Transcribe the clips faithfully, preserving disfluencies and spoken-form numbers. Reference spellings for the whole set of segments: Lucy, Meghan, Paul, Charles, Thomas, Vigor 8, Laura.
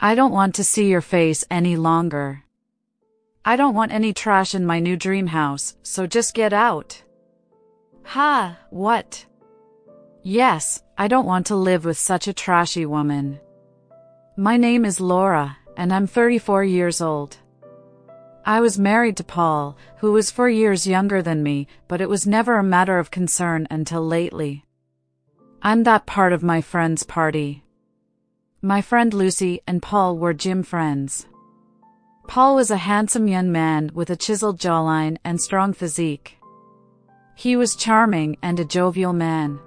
I don't want to see your face any longer. I don't want any trash in my new dream house, so just get out. Ha, what? Yes, I don't want to live with such a trashy woman. My name is Laura, and I'm thirty-four years old. I was married to Paul, who was four years younger than me, but it was never a matter of concern until lately. I'm that part of my friend's party. My friend Lucy and Paul were gym friends. Paul was a handsome young man with a chiseled jawline and strong physique. He was charming and a jovial man.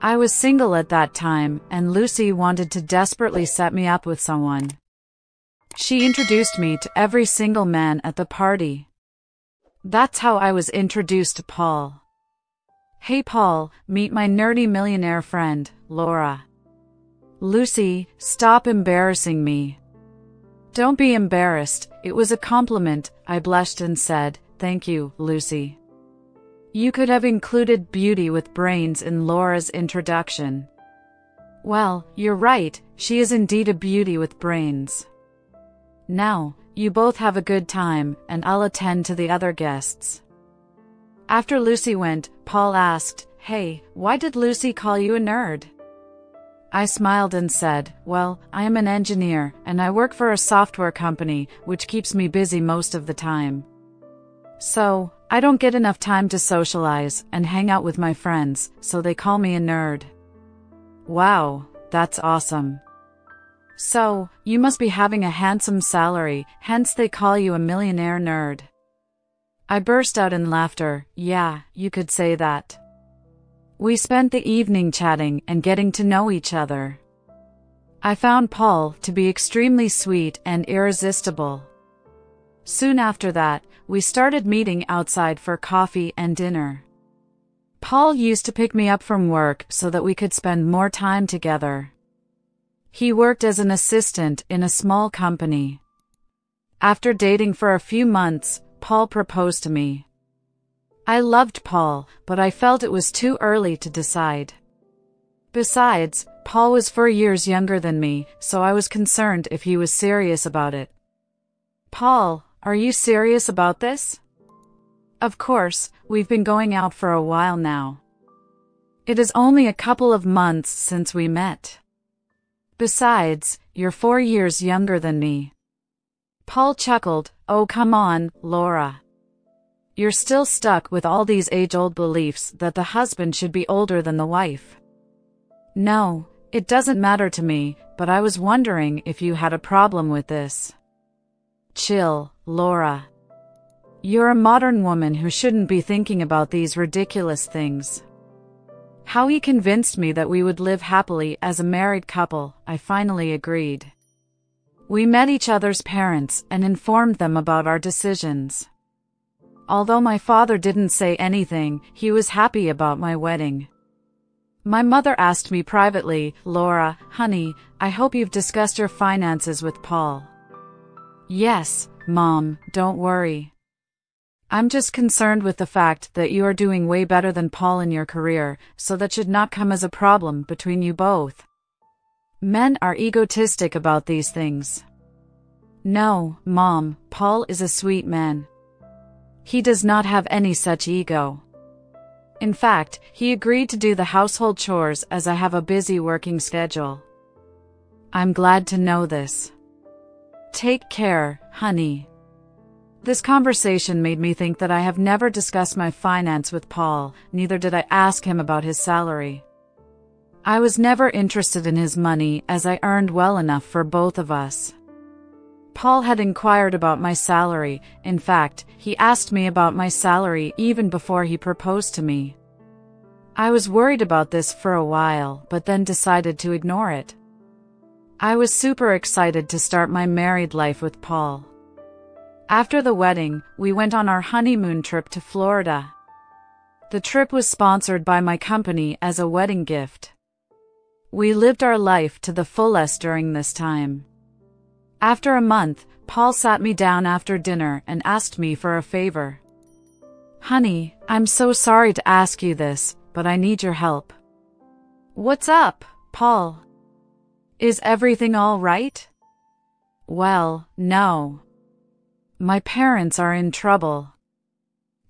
I was single at that time, and Lucy wanted to desperately set me up with someone. She introduced me to every single man at the party. That's how I was introduced to Paul. Hey Paul, meet my nerdy millionaire friend, Laura. Lucy, stop embarrassing me. Don't be embarrassed, it was a compliment, I blushed and said, thank you, Lucy. You could have included beauty with brains in Laura's introduction. Well, you're right, she is indeed a beauty with brains. Now, you both have a good time, and I'll attend to the other guests. After Lucy went, Paul asked, hey, why did Lucy call you a nerd? I smiled and said, well, I am an engineer, and I work for a software company, which keeps me busy most of the time. So, I don't get enough time to socialize and hang out with my friends, so they call me a nerd. Wow, that's awesome. So, you must be having a handsome salary, hence they call you a millionaire nerd. I burst out in laughter, yeah, you could say that. We spent the evening chatting and getting to know each other. I found Paul to be extremely sweet and irresistible. Soon after that, we started meeting outside for coffee and dinner. Paul used to pick me up from work so that we could spend more time together. He worked as an assistant in a small company. After dating for a few months, Paul proposed to me. I loved Paul, but I felt it was too early to decide. Besides, Paul was four years younger than me, so I was concerned if he was serious about it. Paul, are you serious about this? Of course, we've been going out for a while now. It is only a couple of months since we met. Besides, you're four years younger than me. Paul chuckled, oh come on, Laura. You're still stuck with all these age-old beliefs that the husband should be older than the wife. No, it doesn't matter to me, but I was wondering if you had a problem with this. Chill, Laura. You're a modern woman who shouldn't be thinking about these ridiculous things. How he convinced me that we would live happily as a married couple, I finally agreed. We met each other's parents and informed them about our decisions. Although my father didn't say anything, he was happy about my wedding. My mother asked me privately, Laura, honey, I hope you've discussed your finances with Paul. Yes, Mom, don't worry. I'm just concerned with the fact that you are doing way better than Paul in your career, so that should not come as a problem between you both. Men are egotistic about these things. No, Mom, Paul is a sweet man. He does not have any such ego. In fact, he agreed to do the household chores as I have a busy working schedule. I'm glad to know this. Take care, honey. This conversation made me think that I have never discussed my finance with Paul, neither did I ask him about his salary. I was never interested in his money as I earned well enough for both of us. Paul had inquired about my salary, in fact, he asked me about my salary even before he proposed to me. I was worried about this for a while, but then decided to ignore it. I was super excited to start my married life with Paul. After the wedding, we went on our honeymoon trip to Florida. The trip was sponsored by my company as a wedding gift. We lived our life to the fullest during this time. After a month, Paul sat me down after dinner and asked me for a favor. Honey, I'm so sorry to ask you this, but I need your help. What's up, Paul? Is everything all right? Well, no. My parents are in trouble.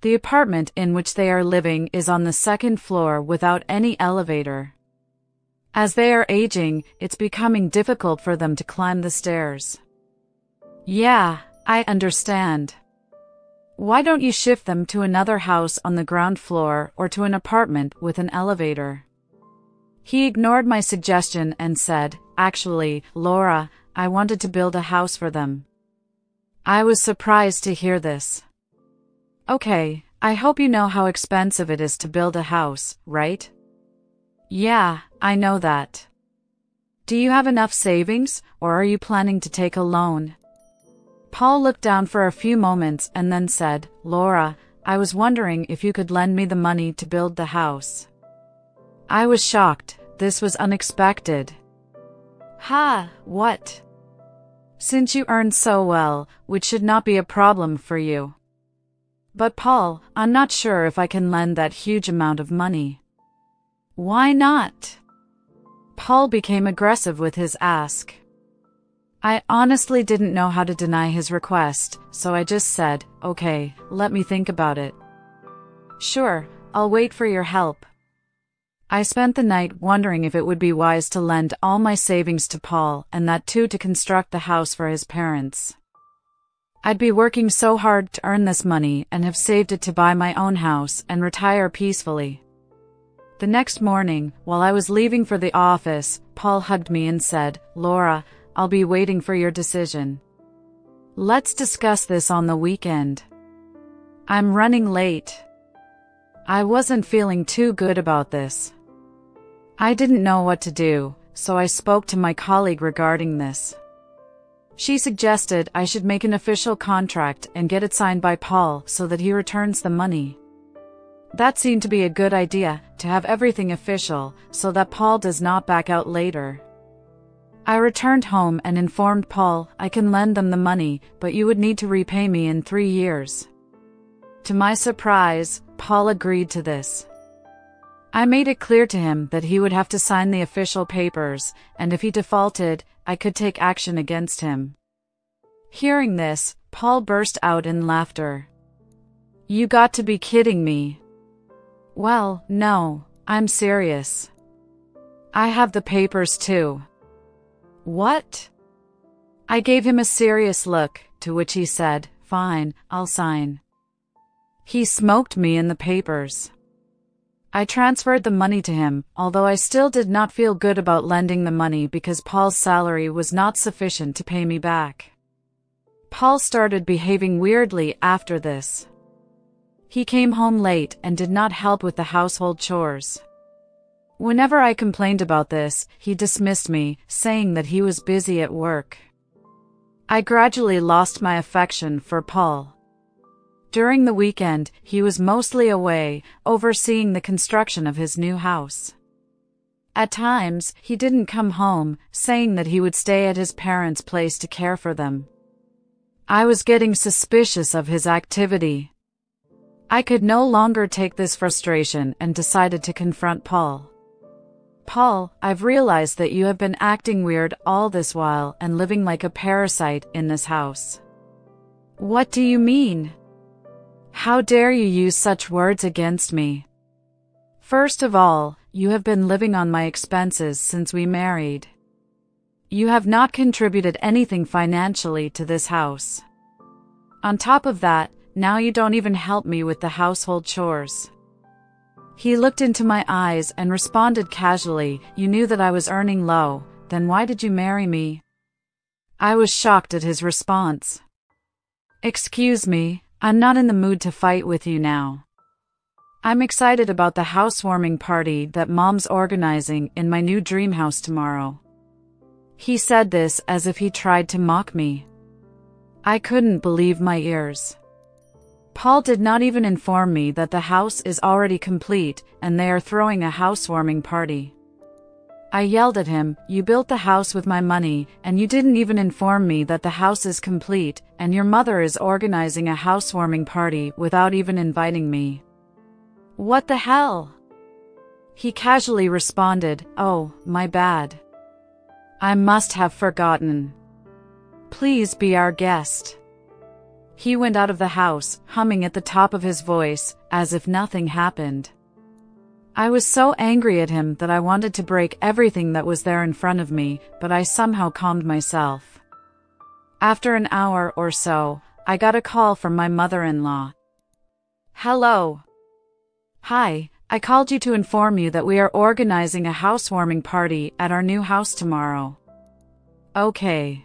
The apartment in which they are living is on the second floor without any elevator. As they are aging, it's becoming difficult for them to climb the stairs. Yeah, I understand. Why don't you shift them to another house on the ground floor or to an apartment with an elevator? He ignored my suggestion and said, "Actually, Laura, I wanted to build a house for them." I was surprised to hear this. Okay, I hope you know how expensive it is to build a house, right? Yeah, I know that. Do you have enough savings, or are you planning to take a loan? Paul looked down for a few moments and then said, "Laura, I was wondering if you could lend me the money to build the house." I was shocked. This was unexpected. Ha, what? Since you earn so well, which should not be a problem for you. But Paul, I'm not sure if I can lend that huge amount of money. Why not? Paul became aggressive with his ask. I honestly didn't know how to deny his request, so I just said, "Okay, let me think about it." Sure, I'll wait for your help. I spent the night wondering if it would be wise to lend all my savings to Paul and that too to construct the house for his parents. I'd be working so hard to earn this money and have saved it to buy my own house and retire peacefully. The next morning, while I was leaving for the office, Paul hugged me and said, "Laura, I'll be waiting for your decision. Let's discuss this on the weekend. I'm running late." I wasn't feeling too good about this. I didn't know what to do, so I spoke to my colleague regarding this. She suggested I should make an official contract and get it signed by Paul so that he returns the money. That seemed to be a good idea, to have everything official, so that Paul does not back out later. I returned home and informed Paul, "I can lend them the money, but you would need to repay me in three years." To my surprise, Paul agreed to this. I made it clear to him that he would have to sign the official papers, and if he defaulted, I could take action against him. Hearing this, Paul burst out in laughter. "You got to be kidding me." "Well, no, I'm serious. I have the papers too." "What?" I gave him a serious look, to which he said, "Fine, I'll sign." He smoked me in the papers. I transferred the money to him, although I still did not feel good about lending the money because Paul's salary was not sufficient to pay me back. Paul started behaving weirdly after this. He came home late and did not help with the household chores. Whenever I complained about this, he dismissed me, saying that he was busy at work. I gradually lost my affection for Paul. During the weekend, he was mostly away, overseeing the construction of his new house. At times, he didn't come home, saying that he would stay at his parents' place to care for them. I was getting suspicious of his activity. I could no longer take this frustration and decided to confront Paul. "Paul, I've realized that you have been acting weird all this while and living like a parasite in this house." "What do you mean? How dare you use such words against me? First of all, you have been living on my expenses since we married. You have not contributed anything financially to this house. On top of that, now you don't even help me with the household chores." He looked into my eyes and responded casually, "You knew that I was earning low, then why did you marry me?" I was shocked at his response. "Excuse me, I'm not in the mood to fight with you now. I'm excited about the housewarming party that Mom's organizing in my new dream house tomorrow." He said this as if he tried to mock me. I couldn't believe my ears. Paul did not even inform me that the house is already complete and they are throwing a housewarming party. I yelled at him, "You built the house with my money, and you didn't even inform me that the house is complete, and your mother is organizing a housewarming party without even inviting me. What the hell?" He casually responded, "Oh, my bad. I must have forgotten. "Please be our guest." He went out of the house, humming at the top of his voice, as if nothing happened. I was so angry at him that I wanted to break everything that was there in front of me, but I somehow calmed myself. After an hour or so, I got a call from my mother-in-law. "Hello. Hi, I called you to inform you that we are organizing a housewarming party at our new house tomorrow." "Okay."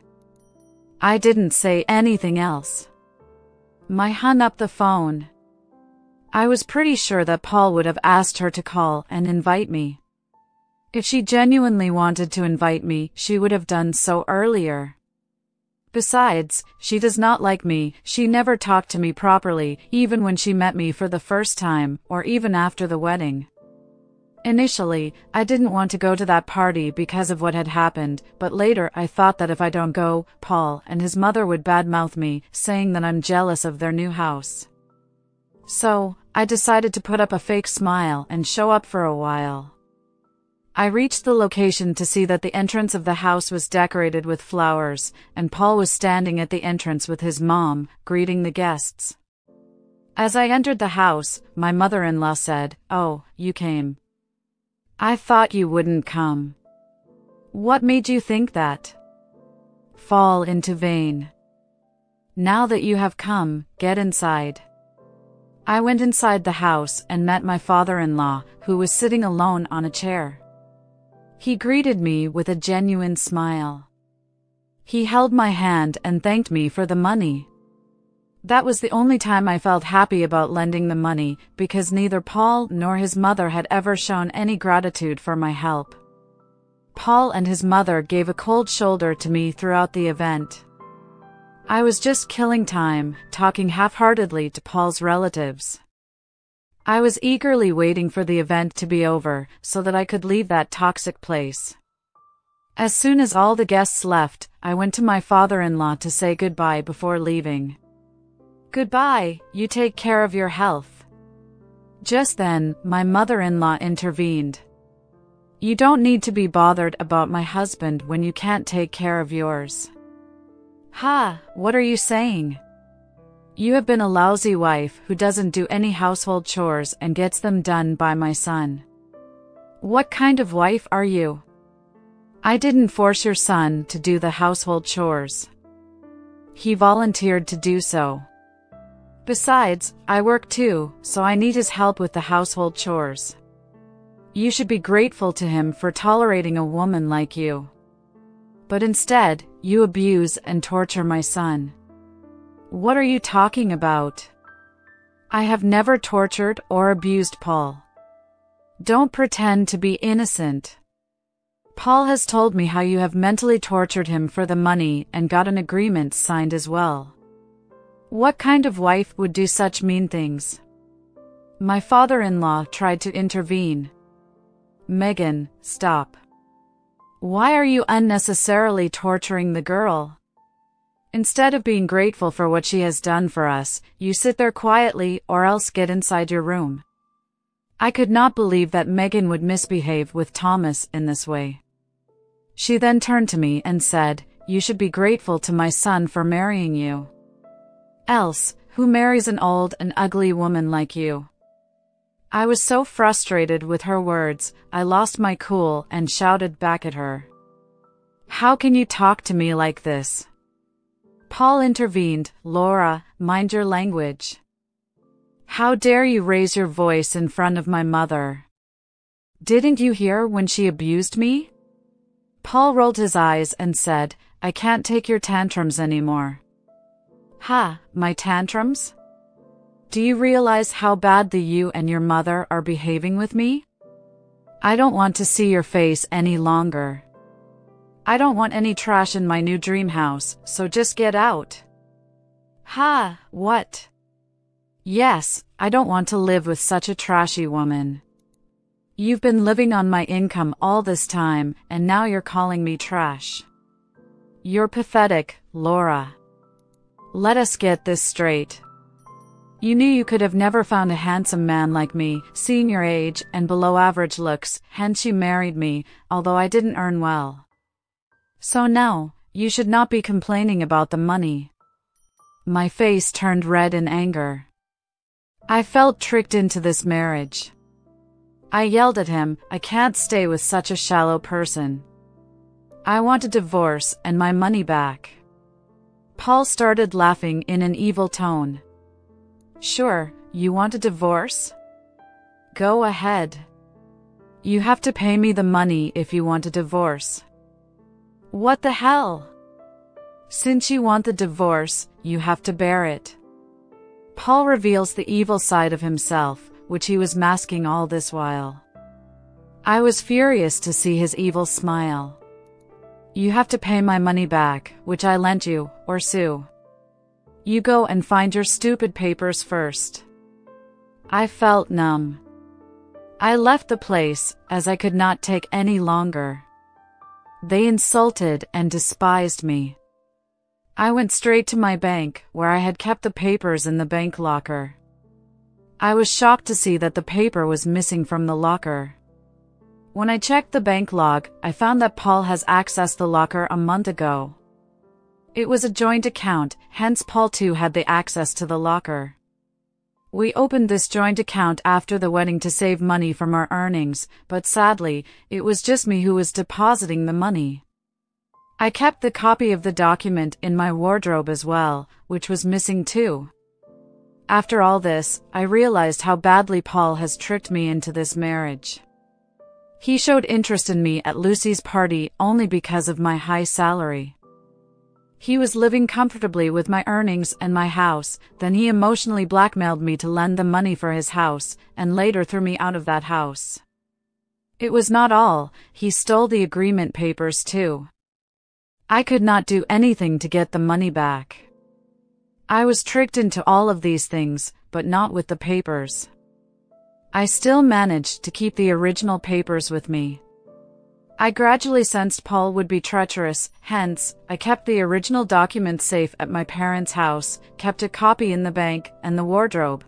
I didn't say anything else. I hung up the phone. I was pretty sure that Paul would have asked her to call and invite me. If she genuinely wanted to invite me, she would have done so earlier. Besides, she does not like me. She never talked to me properly, even when she met me for the first time, or even after the wedding. Initially, I didn't want to go to that party because of what had happened, but later I thought that if I don't go, Paul and his mother would badmouth me, saying that I'm jealous of their new house. So, I decided to put up a fake smile and show up for a while. I reached the location to see that the entrance of the house was decorated with flowers, and Paul was standing at the entrance with his mom, greeting the guests. As I entered the house, my mother-in-law said, "Oh, you came. I thought you wouldn't come. What made you think that?" "Fall into vain. Now that you have come, get inside." I went inside the house and met my father-in-law, who was sitting alone on a chair. He greeted me with a genuine smile. He held my hand and thanked me for the money. That was the only time I felt happy about lending the money, because neither Paul nor his mother had ever shown any gratitude for my help. Paul and his mother gave a cold shoulder to me throughout the event. I was just killing time, talking half-heartedly to Paul's relatives. I was eagerly waiting for the event to be over, so that I could leave that toxic place. As soon as all the guests left, I went to my father-in-law to say goodbye before leaving. "Goodbye, you take care of your health." Just then, my mother-in-law intervened. "You don't need to be bothered about my husband when you can't take care of yours." "Ha, what are you saying? You have been a lousy wife who doesn't do any household chores and gets them done by my son. What kind of wife are you? I didn't force your son to do the household chores. He volunteered to do so. Besides, I work too, so I need his help with the household chores. You should be grateful to him for tolerating a woman like you. But instead, you abuse and torture my son." "What are you talking about? I have never tortured or abused Paul. Don't pretend to be innocent. Paul has told me how you have mentally tortured him for the money and got an agreement signed as well. What kind of wife would do such mean things?" My father-in-law tried to intervene. "Meghan, stop. Why are you unnecessarily torturing the girl? Instead of being grateful for what she has done for us, you sit there quietly or else get inside your room." I could not believe that Meghan would misbehave with Thomas in this way. She then turned to me and said, "You should be grateful to my son for marrying you. Else, who marries an old and ugly woman like you?" I was so frustrated with her words, I lost my cool and shouted back at her. "How can you talk to me like this?" Paul intervened, "Laura, mind your language. How dare you raise your voice in front of my mother? Didn't you hear when she abused me?" Paul rolled his eyes and said, "I can't take your tantrums anymore." "Ha, my tantrums? Do you realize how badly you and your mother are behaving with me? I don't want to see your face any longer. I don't want any trash in my new dream house, so just get out." "Ha, what?" "Yes, I don't want to live with such a trashy woman. You've been living on my income all this time, and now you're calling me trash. You're pathetic, Laura. Let us get this straight. You knew you could have never found a handsome man like me, seeing your age and below average looks, hence you married me, although I didn't earn well. So now, You should not be complaining about the money. My face turned red in anger. I felt tricked into this marriage. I yelled at him, I can't stay with such a shallow person. I want a divorce and my money back. Paul started laughing in an evil tone. Sure, you want a divorce? Go ahead. You have to pay me the money if you want a divorce. What the hell? Since you want the divorce, you have to bear it. Paul reveals the evil side of himself, which he was masking all this while. I was furious to see his evil smile. You have to pay my money back, which I lent you, or sue. You go and find your stupid papers first. I felt numb. I left the place, as I could not take any longer. They insulted and despised me. I went straight to my bank, where I had kept the papers in the bank locker. I was shocked to see that the paper was missing from the locker. When I checked the bank log, I found that Paul has accessed the locker a month ago. It was a joint account, hence Paul too had the access to the locker. We opened this joint account after the wedding to save money from our earnings, but sadly, it was just me who was depositing the money. I kept the copy of the document in my wardrobe as well, which was missing too. After all this, I realized how badly Paul has tricked me into this marriage. He showed interest in me at Lucy's party only because of my high salary. He was living comfortably with my earnings and my house, then he emotionally blackmailed me to lend the money for his house, and later threw me out of that house. It was not all, he stole the agreement papers too. I could not do anything to get the money back. I was tricked into all of these things, but not with the papers. I still managed to keep the original papers with me. I gradually sensed Paul would be treacherous, hence, I kept the original documents safe at my parents' house, kept a copy in the bank and the wardrobe.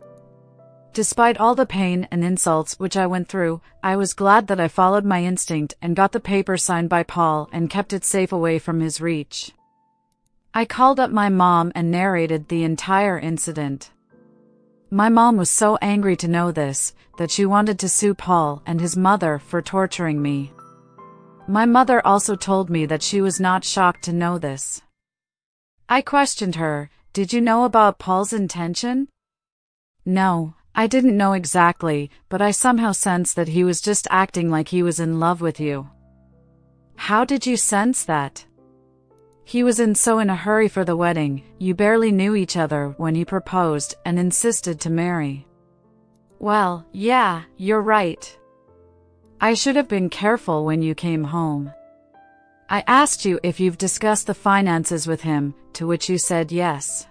Despite all the pain and insults which I went through, I was glad that I followed my instinct and got the paper signed by Paul and kept it safe away from his reach. I called up my mom and narrated the entire incident. My mom was so angry to know this, that she wanted to sue Paul and his mother for torturing me. My mother also told me that she was not shocked to know this. I questioned her, did you know about Paul's intention? No, I didn't know exactly, but I somehow sensed that he was just acting like he was in love with you. How did you sense that? He was in so in a hurry for the wedding, you barely knew each other when he proposed and insisted to marry. Well, yeah, you're right. I should have been careful when you came home. I asked you if you've discussed the finances with him, to which you said yes.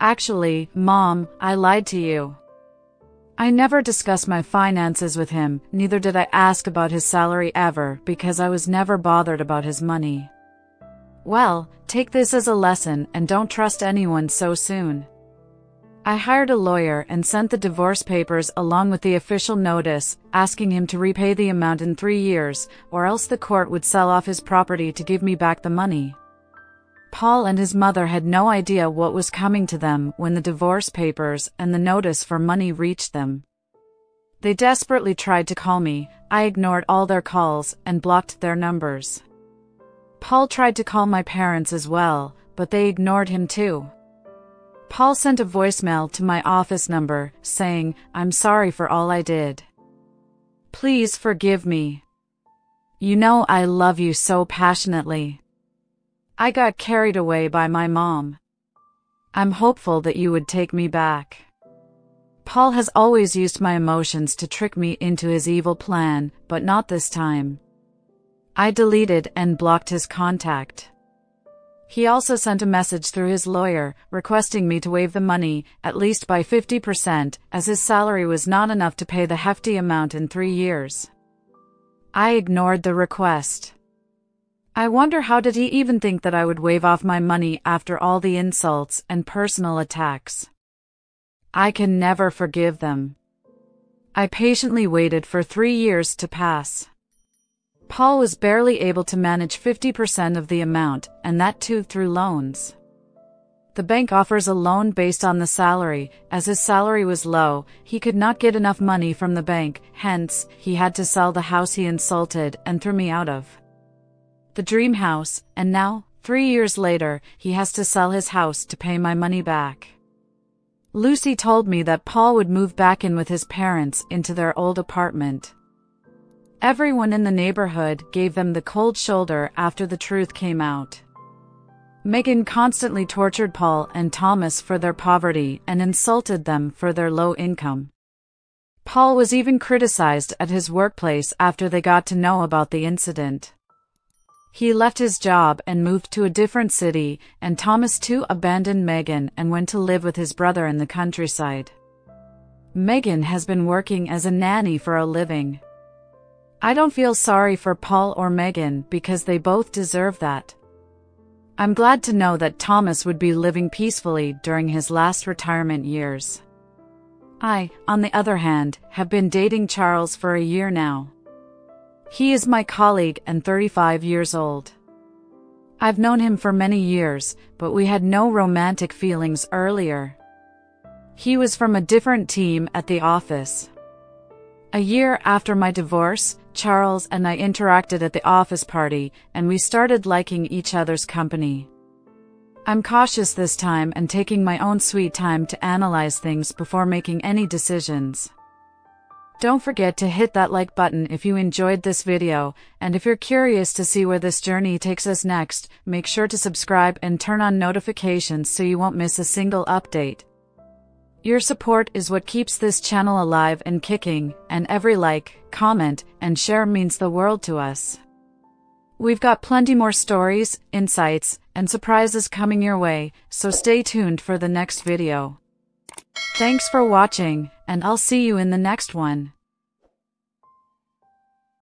Actually, Mom, I lied to you. I never discussed my finances with him, neither did I ask about his salary ever, because I was never bothered about his money. Well, take this as a lesson and don't trust anyone so soon. I hired a lawyer and sent the divorce papers along with the official notice, asking him to repay the amount in three years, or else the court would sell off his property to give me back the money. Paul and his mother had no idea what was coming to them when the divorce papers and the notice for money reached them. They desperately tried to call me, I ignored all their calls and blocked their numbers. Paul tried to call my parents as well, but they ignored him too. Paul sent a voicemail to my office number, saying, I'm sorry for all I did. Please forgive me. You know I love you so passionately. I got carried away by my mom. I'm hopeful that you would take me back. Paul has always used my emotions to trick me into his evil plan, but not this time. I deleted and blocked his contact. He also sent a message through his lawyer, requesting me to waive the money, at least by fifty percent, as his salary was not enough to pay the hefty amount in three years. I ignored the request. I wonder how did he even think that I would waive off my money after all the insults and personal attacks. I can never forgive them. I patiently waited for three years to pass. Paul was barely able to manage fifty percent of the amount, and that too through loans. The bank offers a loan based on the salary. As his salary was low, he could not get enough money from the bank, hence, he had to sell the house he insulted and threw me out of. The dream house, and now, three years later, he has to sell his house to pay my money back. Lucy told me that Paul would move back in with his parents into their old apartment. Everyone in the neighborhood gave them the cold shoulder after the truth came out. Meghan constantly tortured Paul and Thomas for their poverty and insulted them for their low income. Paul was even criticized at his workplace after they got to know about the incident. He left his job and moved to a different city, and Thomas too abandoned Meghan and went to live with his brother in the countryside. Meghan has been working as a nanny for a living. I don't feel sorry for Paul or Meghan because they both deserve that. I'm glad to know that Thomas would be living peacefully during his last retirement years. I, on the other hand, have been dating Charles for a year now. He is my colleague and thirty-five years old. I've known him for many years, but we had no romantic feelings earlier. He was from a different team at the office. A year after my divorce, Charles and I interacted at the office party, and we started liking each other's company. I'm cautious this time and taking my own sweet time to analyze things before making any decisions. Don't forget to hit that like button if you enjoyed this video, and if you're curious to see where this journey takes us next, make sure to subscribe and turn on notifications so you won't miss a single update. Your support is what keeps this channel alive and kicking, and every like, comment, and share means the world to us. We've got plenty more stories, insights, and surprises coming your way, so stay tuned for the next video. Thanks for watching, and I'll see you in the next one.